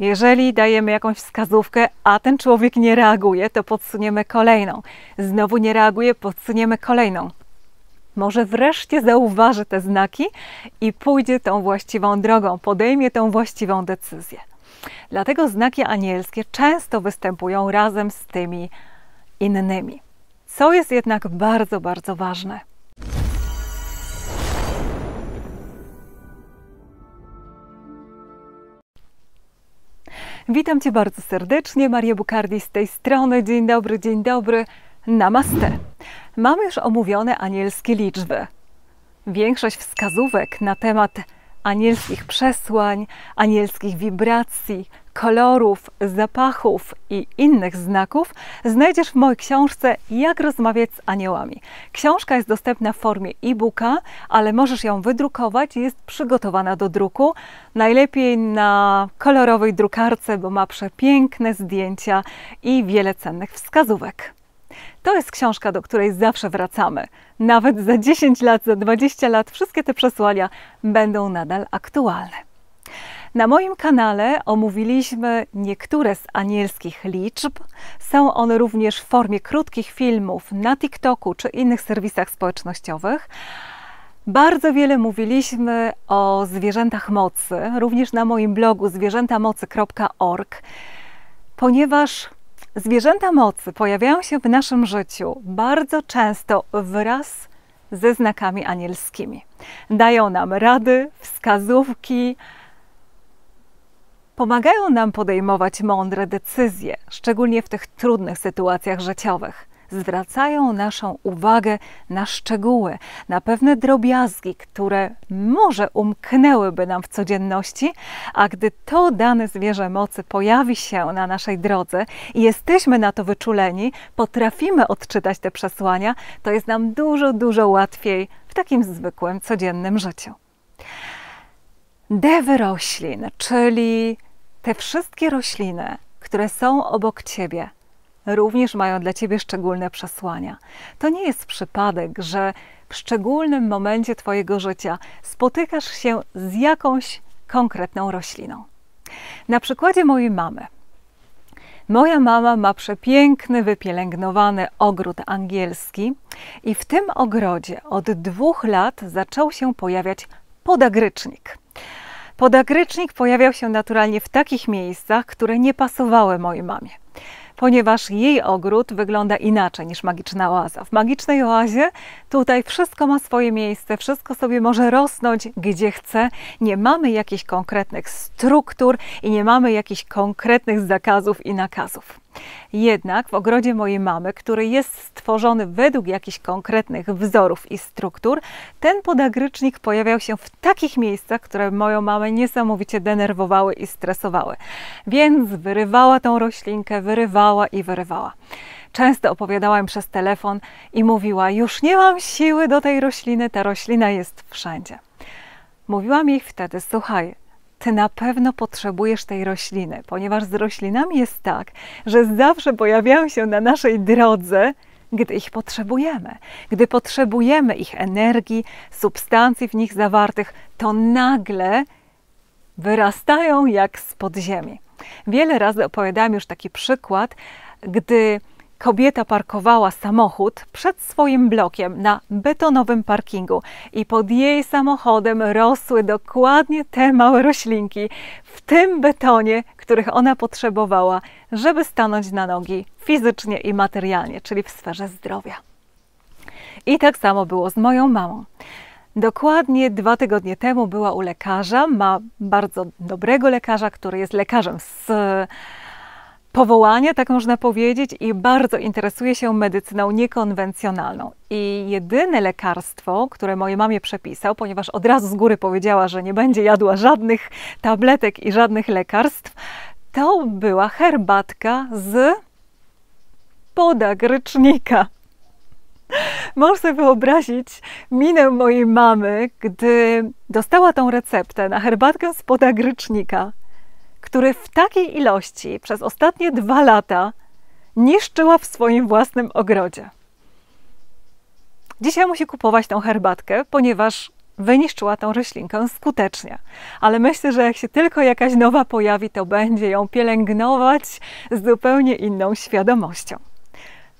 Jeżeli dajemy jakąś wskazówkę, a ten człowiek nie reaguje, to podsuniemy kolejną. Znowu nie reaguje, podsuniemy kolejną. Może wreszcie zauważy te znaki i pójdzie tą właściwą drogą, podejmie tą właściwą decyzję. Dlatego znaki anielskie często występują razem z tymi innymi. Co jest jednak bardzo, bardzo ważne. Witam Cię bardzo serdecznie, Maria Bucardi z tej strony. Dzień dobry, namaste. Mamy już omówione anielskie liczby. Większość wskazówek na temat anielskich przesłań, anielskich wibracji, kolorów, zapachów i innych znaków znajdziesz w mojej książce Jak rozmawiać z aniołami. Książka jest dostępna w formie e-booka, ale możesz ją wydrukować, jest przygotowana do druku. Najlepiej na kolorowej drukarce, bo ma przepiękne zdjęcia i wiele cennych wskazówek. To jest książka, do której zawsze wracamy. Nawet za 10 lat, za 20 lat wszystkie te przesłania będą nadal aktualne. Na moim kanale omówiliśmy niektóre z anielskich liczb. Są one również w formie krótkich filmów na TikToku czy innych serwisach społecznościowych. Bardzo wiele mówiliśmy o zwierzętach mocy, również na moim blogu zwierzętamocy.org, ponieważ zwierzęta mocy pojawiają się w naszym życiu bardzo często wraz ze znakami anielskimi. Dają nam rady, wskazówki, pomagają nam podejmować mądre decyzje, szczególnie w tych trudnych sytuacjach życiowych. Zwracają naszą uwagę na szczegóły, na pewne drobiazgi, które może umknęłyby nam w codzienności, a gdy to dane zwierzę mocy pojawi się na naszej drodze i jesteśmy na to wyczuleni, potrafimy odczytać te przesłania, to jest nam dużo, dużo łatwiej w takim zwykłym, codziennym życiu. Dewy roślin, czyli te wszystkie rośliny, które są obok Ciebie, również mają dla Ciebie szczególne przesłania. To nie jest przypadek, że w szczególnym momencie Twojego życia spotykasz się z jakąś konkretną rośliną. Na przykładzie mojej mamy. Moja mama ma przepiękny, wypielęgnowany ogród angielski i w tym ogrodzie od 2 lat zaczął się pojawiać podagrycznik. Podagrycznik pojawiał się naturalnie w takich miejscach, które nie pasowały mojej mamie, ponieważ jej ogród wygląda inaczej niż magiczna oaza. W magicznej oazie tutaj wszystko ma swoje miejsce, wszystko sobie może rosnąć gdzie chce. Nie mamy jakichś konkretnych struktur i nie mamy jakichś konkretnych zakazów i nakazów. Jednak w ogrodzie mojej mamy, który jest stworzony według jakichś konkretnych wzorów i struktur, ten podagrycznik pojawiał się w takich miejscach, które moją mamę niesamowicie denerwowały i stresowały. Więc wyrywała tą roślinkę, wyrywała i wyrywała. Często opowiadałam przez telefon i mówiła: już nie mam siły do tej rośliny, ta roślina jest wszędzie. Mówiłam jej wtedy: słuchaj, Ty na pewno potrzebujesz tej rośliny, ponieważ z roślinami jest tak, że zawsze pojawiają się na naszej drodze, gdy ich potrzebujemy. Gdy potrzebujemy ich energii, substancji w nich zawartych, to nagle wyrastają jak spod ziemi. Wiele razy opowiadałam już taki przykład, gdy kobieta parkowała samochód przed swoim blokiem na betonowym parkingu i pod jej samochodem rosły dokładnie te małe roślinki w tym betonie, których ona potrzebowała, żeby stanąć na nogi fizycznie i materialnie, czyli w sferze zdrowia. I tak samo było z moją mamą. Dokładnie 2 tygodnie temu była u lekarza, ma bardzo dobrego lekarza, który jest lekarzem z powołania, tak można powiedzieć, i bardzo interesuje się medycyną niekonwencjonalną. I jedyne lekarstwo, które mojej mamie przepisał, ponieważ od razu z góry powiedziała, że nie będzie jadła żadnych tabletek i żadnych lekarstw, to była herbatka z podagrycznika. Możesz sobie wyobrazić minę mojej mamy, gdy dostała tą receptę na herbatkę z podagrycznika, który w takiej ilości przez ostatnie 2 lata niszczyła w swoim własnym ogrodzie. Dzisiaj musi kupować tą herbatkę, ponieważ wyniszczyła tą roślinkę skutecznie. Ale myślę, że jak się tylko jakaś nowa pojawi, to będzie ją pielęgnować z zupełnie inną świadomością.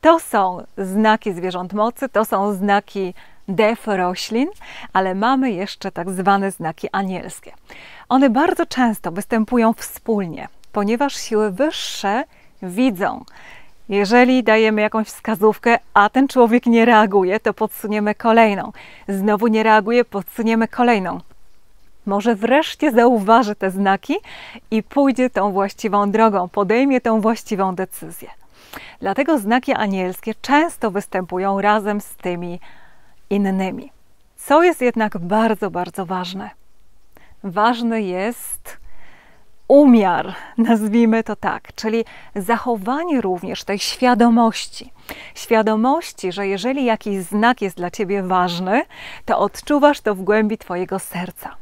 To są znaki zwierząt mocy, to są znaki def roślin, ale mamy jeszcze tak zwane znaki anielskie. One bardzo często występują wspólnie, ponieważ siły wyższe widzą. Jeżeli dajemy jakąś wskazówkę, a ten człowiek nie reaguje, to podsuniemy kolejną. Znowu nie reaguje, podsuniemy kolejną. Może wreszcie zauważy te znaki i pójdzie tą właściwą drogą, podejmie tą właściwą decyzję. Dlatego znaki anielskie często występują razem z tymi innymi. Co jest jednak bardzo, bardzo ważne? Ważny jest umiar, nazwijmy to tak, czyli zachowanie również tej świadomości. Świadomości, że jeżeli jakiś znak jest dla Ciebie ważny, to odczuwasz to w głębi Twojego serca.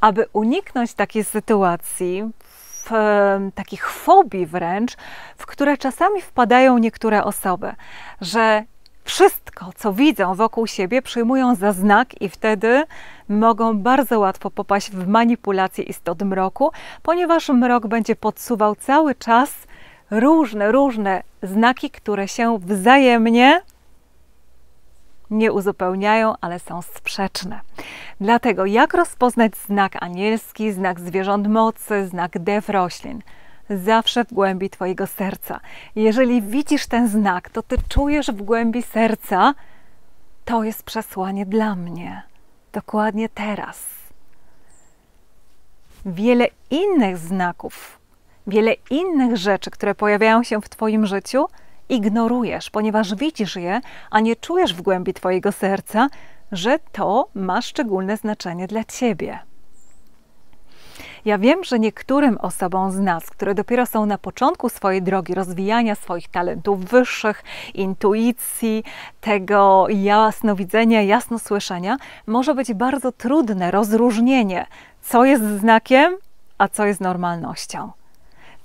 Aby uniknąć takiej sytuacji, takich fobii wręcz, w które czasami wpadają niektóre osoby, że wszystko, co widzą wokół siebie, przyjmują za znak i wtedy mogą bardzo łatwo popaść w manipulację istot mroku, ponieważ mrok będzie podsuwał cały czas różne znaki, które się wzajemnie nie uzupełniają, ale są sprzeczne. Dlatego jak rozpoznać znak anielski, znak zwierząt mocy, znak def roślin? Zawsze w głębi Twojego serca. Jeżeli widzisz ten znak, to Ty czujesz w głębi serca, to jest przesłanie dla mnie. Dokładnie teraz. Wiele innych znaków, wiele innych rzeczy, które pojawiają się w Twoim życiu, ignorujesz, ponieważ widzisz je, a nie czujesz w głębi Twojego serca, że to ma szczególne znaczenie dla Ciebie. Ja wiem, że niektórym osobom z nas, które dopiero są na początku swojej drogi rozwijania swoich talentów wyższych, intuicji, tego jasnowidzenia, jasnosłyszenia, może być bardzo trudne rozróżnienie, co jest znakiem, a co jest normalnością.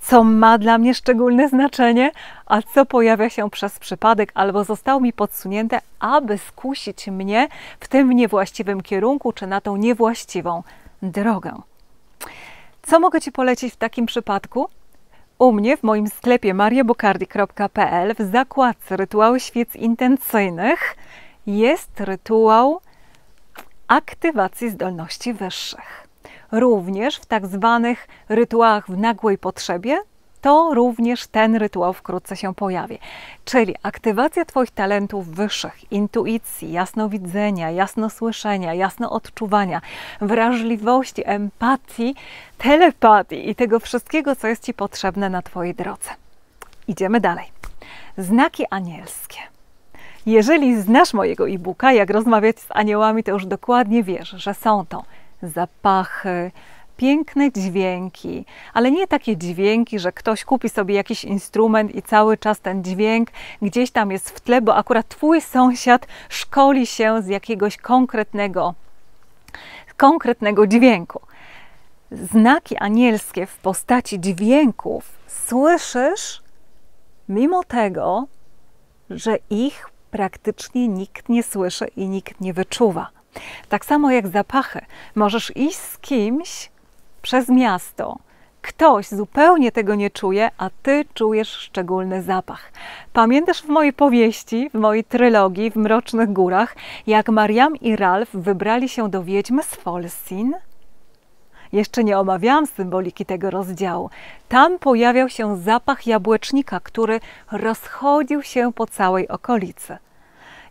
Co ma dla mnie szczególne znaczenie, a co pojawia się przez przypadek albo zostało mi podsunięte, aby skusić mnie w tym niewłaściwym kierunku czy na tą niewłaściwą drogę. Co mogę Ci polecić w takim przypadku? U mnie w moim sklepie mariabucardi.pl w zakładce Rytuały Świec Intencyjnych jest rytuał aktywacji zdolności wyższych. Również w tak zwanych rytuałach w nagłej potrzebie to również ten rytuał wkrótce się pojawi. Czyli aktywacja Twoich talentów wyższych, intuicji, jasnowidzenia, jasnosłyszenia, jasnoodczuwania, wrażliwości, empatii, telepatii i tego wszystkiego, co jest Ci potrzebne na Twojej drodze. Idziemy dalej. Znaki anielskie. Jeżeli znasz mojego e-booka, jak rozmawiać z aniołami, to już dokładnie wiesz, że są to zapachy, piękne dźwięki, ale nie takie dźwięki, że ktoś kupi sobie jakiś instrument i cały czas ten dźwięk gdzieś tam jest w tle, bo akurat Twój sąsiad szkoli się z jakiegoś konkretnego dźwięku. Znaki anielskie w postaci dźwięków słyszysz mimo tego, że ich praktycznie nikt nie słyszy i nikt nie wyczuwa. Tak samo jak zapachy. Możesz iść z kimś przez miasto. Ktoś zupełnie tego nie czuje, a Ty czujesz szczególny zapach. Pamiętasz w mojej powieści, w mojej trylogii, w Mrocznych Górach, jak Mariam i Ralph wybrali się do wiedźmy z Folsin? Jeszcze nie omawiałam symboliki tego rozdziału. Tam pojawiał się zapach jabłecznika, który rozchodził się po całej okolicy.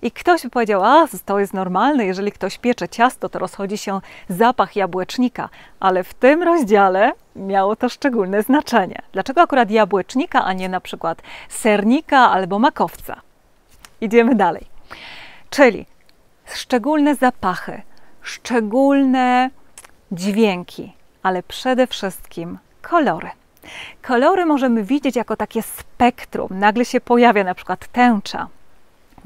I ktoś by powiedział, a to jest normalne, jeżeli ktoś piecze ciasto, to rozchodzi się zapach jabłecznika. Ale w tym rozdziale miało to szczególne znaczenie. Dlaczego akurat jabłecznika, a nie na przykład sernika albo makowca? Idziemy dalej. Czyli szczególne zapachy, szczególne dźwięki, ale przede wszystkim kolory. Kolory możemy widzieć jako takie spektrum. Nagle się pojawia na przykład tęcza.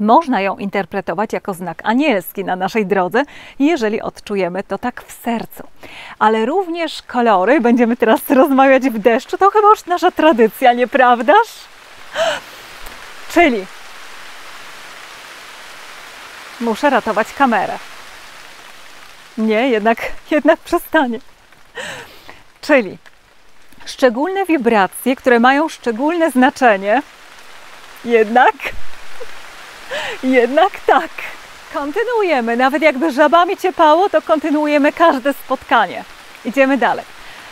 Można ją interpretować jako znak anielski na naszej drodze, jeżeli odczujemy to tak w sercu. Ale również kolory, będziemy teraz rozmawiać w deszczu, to chyba już nasza tradycja, nieprawdaż? Czyli muszę ratować kamerę. Nie, jednak przestanie. Czyli szczególne wibracje, które mają szczególne znaczenie, jednak tak. Kontynuujemy, nawet jakby żabami ciepało, to kontynuujemy każde spotkanie. Idziemy dalej.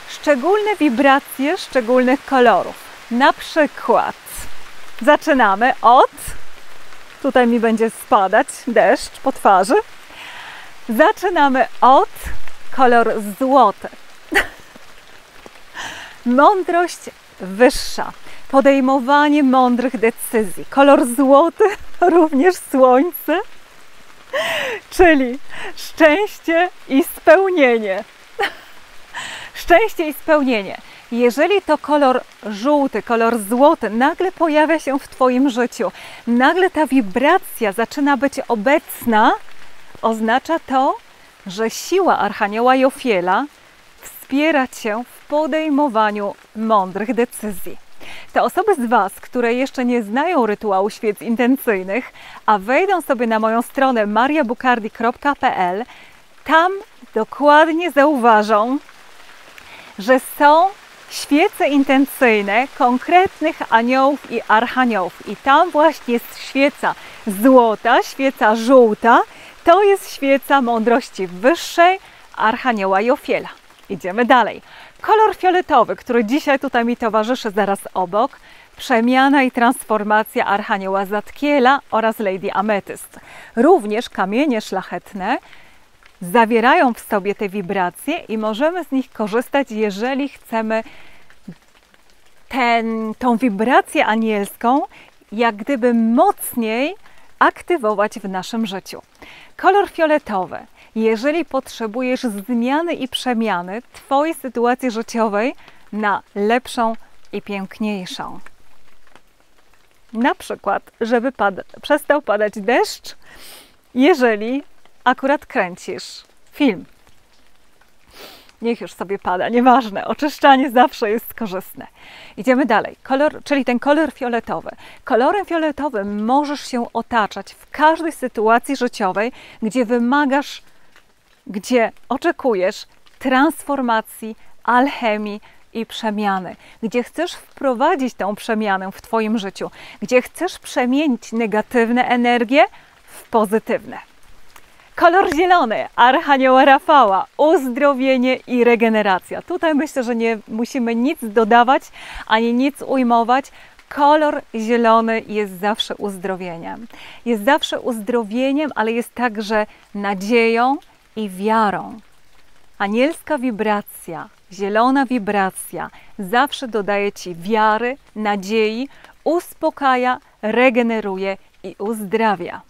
Szczególne wibracje szczególnych kolorów. Na przykład zaczynamy od... Tutaj mi będzie spadać deszcz po twarzy. Zaczynamy od kolor złoty. Mądrość wyższa. Podejmowanie mądrych decyzji. Kolor złoty, również słońce, czyli szczęście i spełnienie. Szczęście i spełnienie. Jeżeli to kolor żółty, kolor złoty nagle pojawia się w Twoim życiu, nagle ta wibracja zaczyna być obecna, oznacza to, że siła Archanioła Jofiela wspiera Cię w podejmowaniu mądrych decyzji. Te osoby z Was, które jeszcze nie znają rytuału świec intencyjnych, a wejdą sobie na moją stronę mariabucardi.pl, tam dokładnie zauważą, że są świece intencyjne konkretnych aniołów i archaniołów. I tam właśnie jest świeca złota, świeca żółta. To jest świeca mądrości wyższej Archanioła Jofiela. Idziemy dalej. Kolor fioletowy, który dzisiaj tutaj mi towarzyszy zaraz obok. Przemiana i transformacja Archanioła Zadkiela oraz Lady Amethyst. Również kamienie szlachetne zawierają w sobie te wibracje i możemy z nich korzystać, jeżeli chcemy tą wibrację anielską jak gdyby mocniej aktywować w naszym życiu. Kolor fioletowy. Jeżeli potrzebujesz zmiany i przemiany Twojej sytuacji życiowej na lepszą i piękniejszą. Na przykład, żeby przestał padać deszcz, jeżeli akurat kręcisz film. Niech już sobie pada, nieważne. Oczyszczanie zawsze jest korzystne. Idziemy dalej. Kolor, czyli ten kolor fioletowy. Kolorem fioletowym możesz się otaczać w każdej sytuacji życiowej, gdzie wymagasz, gdzie oczekujesz transformacji, alchemii i przemiany. Gdzie chcesz wprowadzić tą przemianę w Twoim życiu. Gdzie chcesz przemienić negatywne energie w pozytywne. Kolor zielony, Archanioła Rafała, uzdrowienie i regeneracja. Tutaj myślę, że nie musimy nic dodawać, ani nic ujmować. Kolor zielony jest zawsze uzdrowieniem. Jest zawsze uzdrowieniem, ale jest także nadzieją i wiarą. Anielska wibracja, zielona wibracja zawsze dodaje Ci wiary, nadziei, uspokaja, regeneruje i uzdrawia.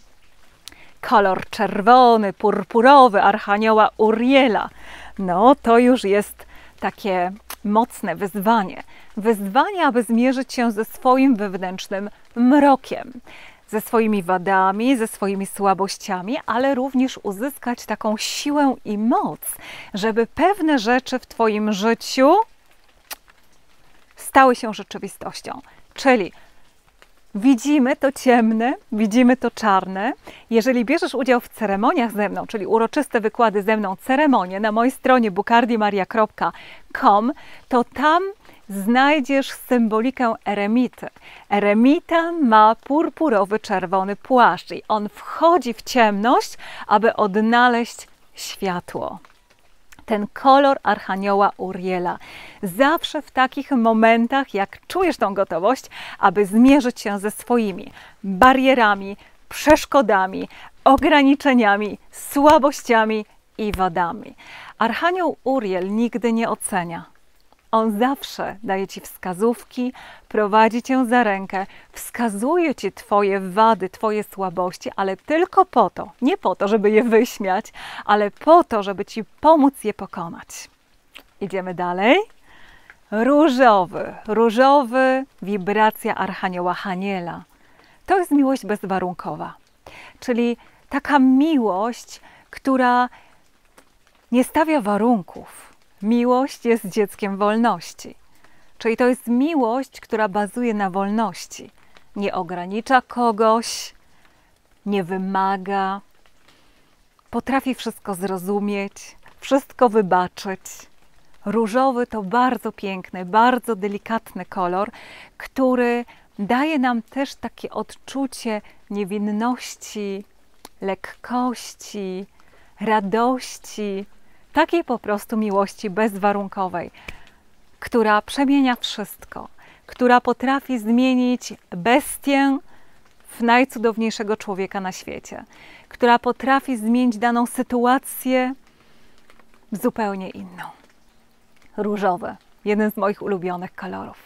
Kolor czerwony, purpurowy Archanioła Uriela. No, to już jest takie mocne wyzwanie. Wyzwanie, aby zmierzyć się ze swoim wewnętrznym mrokiem, ze swoimi wadami, ze swoimi słabościami, ale również uzyskać taką siłę i moc, żeby pewne rzeczy w Twoim życiu stały się rzeczywistością. Czyli widzimy to ciemne, widzimy to czarne. Jeżeli bierzesz udział w ceremoniach ze mną, czyli uroczyste wykłady ze mną, ceremonie na mojej stronie bucardimaria.com, to tam znajdziesz symbolikę eremity. Eremita ma purpurowy, czerwony płaszcz i on wchodzi w ciemność, aby odnaleźć światło. Ten kolor Archanioła Uriela. Zawsze w takich momentach, jak czujesz tą gotowość, aby zmierzyć się ze swoimi barierami, przeszkodami, ograniczeniami, słabościami i wadami. Archanioł Uriel nigdy nie ocenia. On zawsze daje Ci wskazówki, prowadzi Cię za rękę, wskazuje Ci Twoje wady, Twoje słabości, ale tylko po to, nie po to, żeby je wyśmiać, ale po to, żeby Ci pomóc je pokonać. Idziemy dalej. Różowy. Różowy, wibracja Archanioła Haniela. To jest miłość bezwarunkowa, czyli taka miłość, która nie stawia warunków. Miłość jest dzieckiem wolności, czyli to jest miłość, która bazuje na wolności. Nie ogranicza kogoś, nie wymaga, Potrafi wszystko zrozumieć, wszystko wybaczyć. Różowy to bardzo piękny, bardzo delikatny kolor, który daje nam też takie odczucie niewinności, lekkości, radości, takiej po prostu miłości bezwarunkowej, która przemienia wszystko, która potrafi zmienić bestię w najcudowniejszego człowieka na świecie, która potrafi zmienić daną sytuację w zupełnie inną. Różowy, jeden z moich ulubionych kolorów.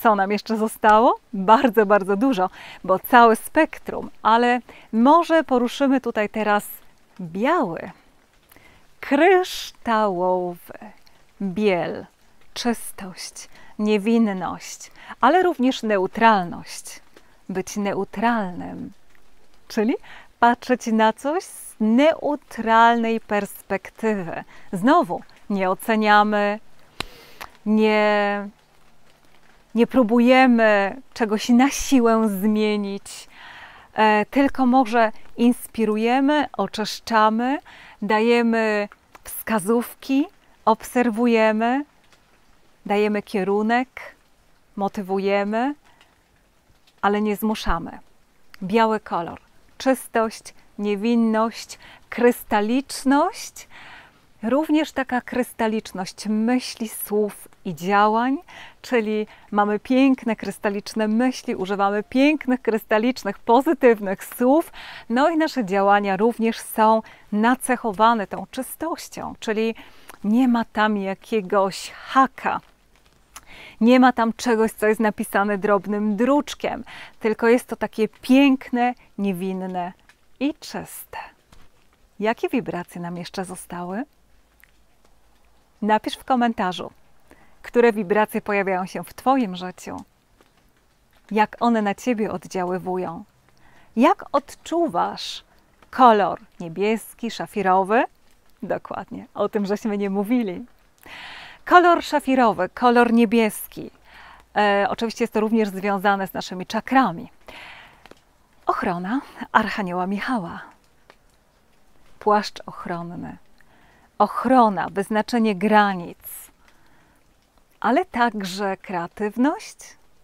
Co nam jeszcze zostało? Bardzo, bardzo dużo, bo całe spektrum, ale może poruszymy tutaj teraz biały, kryształowy, biel, czystość, niewinność, ale również neutralność. Być neutralnym, czyli patrzeć na coś z neutralnej perspektywy. Znowu, nie oceniamy, nie próbujemy czegoś na siłę zmienić, tylko może inspirujemy, oczyszczamy, dajemy wskazówki, obserwujemy, dajemy kierunek, motywujemy, ale nie zmuszamy. Biały kolor, czystość, niewinność, krystaliczność, również taka krystaliczność myśli, słów i działań, czyli mamy piękne, krystaliczne myśli, używamy pięknych, krystalicznych, pozytywnych słów, no i nasze działania również są nacechowane tą czystością, czyli nie ma tam jakiegoś haka. Nie ma tam czegoś, co jest napisane drobnym druczkiem, tylko jest to takie piękne, niewinne i czyste. Jakie wibracje nam jeszcze zostały? Napisz w komentarzu, które wibracje pojawiają się w Twoim życiu, jak one na Ciebie oddziaływują, jak odczuwasz kolor niebieski, szafirowy? Dokładnie, o tym żeśmy nie mówili. Kolor szafirowy, kolor niebieski. Oczywiście jest to również związane z naszymi czakrami. Ochrona Archanioła Michała. Płaszcz ochronny. Ochrona, wyznaczenie granic. Ale także kreatywność.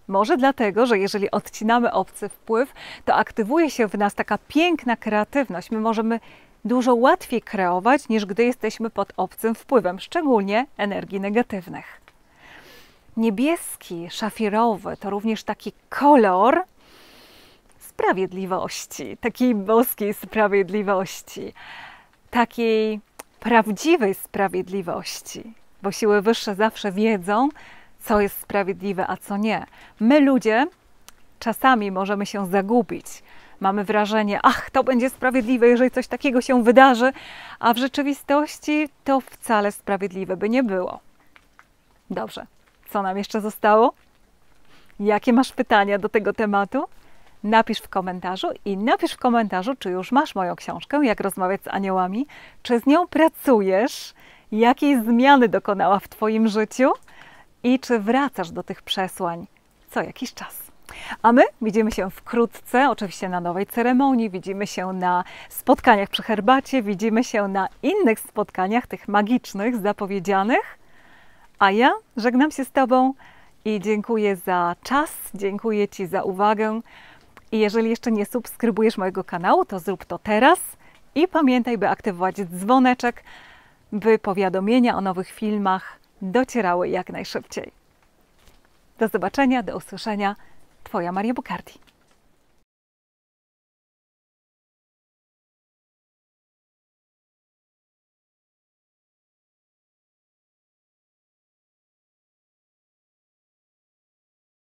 Może dlatego, że jeżeli odcinamy obcy wpływ, to aktywuje się w nas taka piękna kreatywność. My możemy dużo łatwiej kreować, niż gdy jesteśmy pod obcym wpływem, szczególnie energii negatywnych. Niebieski, szafirowy to również taki kolor sprawiedliwości, takiej boskiej sprawiedliwości, takiej prawdziwej sprawiedliwości, bo siły wyższe zawsze wiedzą, co jest sprawiedliwe, a co nie. My ludzie czasami możemy się zagubić. Mamy wrażenie, ach, to będzie sprawiedliwe, jeżeli coś takiego się wydarzy, a w rzeczywistości to wcale sprawiedliwe by nie było. Dobrze, co nam jeszcze zostało? Jakie masz pytania do tego tematu? Napisz w komentarzu i napisz w komentarzu, czy już masz moją książkę, jak rozmawiać z aniołami, czy z nią pracujesz, jakiej zmiany dokonała w Twoim życiu i czy wracasz do tych przesłań co jakiś czas. A my widzimy się wkrótce, oczywiście na nowej ceremonii, widzimy się na spotkaniach przy herbacie, widzimy się na innych spotkaniach, tych magicznych, zapowiedzianych. A ja żegnam się z Tobą i dziękuję za czas, dziękuję Ci za uwagę. I jeżeli jeszcze nie subskrybujesz mojego kanału, to zrób to teraz. I pamiętaj, by aktywować dzwoneczek, by powiadomienia o nowych filmach docierały jak najszybciej. Do zobaczenia, do usłyszenia. Twoja Maria Bucardi.